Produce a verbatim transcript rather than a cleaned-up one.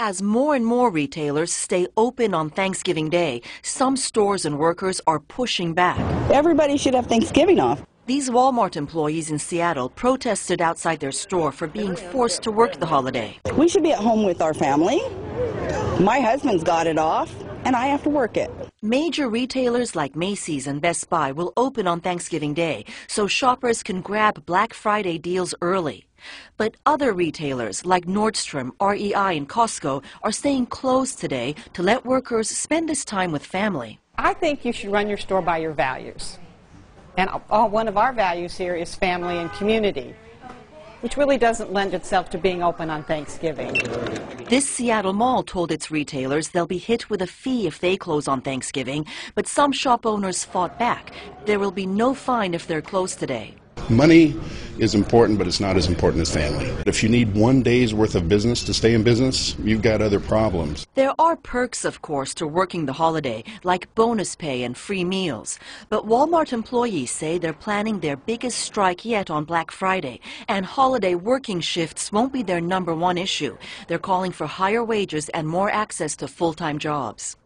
As more and more retailers stay open on Thanksgiving Day, some stores and workers are pushing back. Everybody should have Thanksgiving off. These Walmart employees in Seattle protested outside their store for being forced to work the holiday. We should be at home with our family. My husband's got it off, and I have to work it. Major retailers like Macy's and Best Buy will open on Thanksgiving Day, so shoppers can grab Black Friday deals early. But other retailers like Nordstrom, R E I, and Costco are staying closed today to let workers spend this time with family. I think you should run your store by your values. And one of our values here is family and community, which really doesn't lend itself to being open on Thanksgiving. This Seattle mall told its retailers they'll be hit with a fee if they close on Thanksgiving, but some shop owners fought back. There will be no fine if they're closed today. Money is important, but it's not as important as family. If you need one day's worth of business to stay in business, you've got other problems. There are perks, of course, to working the holiday, like bonus pay and free meals. But Walmart employees say they're planning their biggest strike yet on Black Friday, and holiday working shifts won't be their number one issue. They're calling for higher wages and more access to full-time jobs.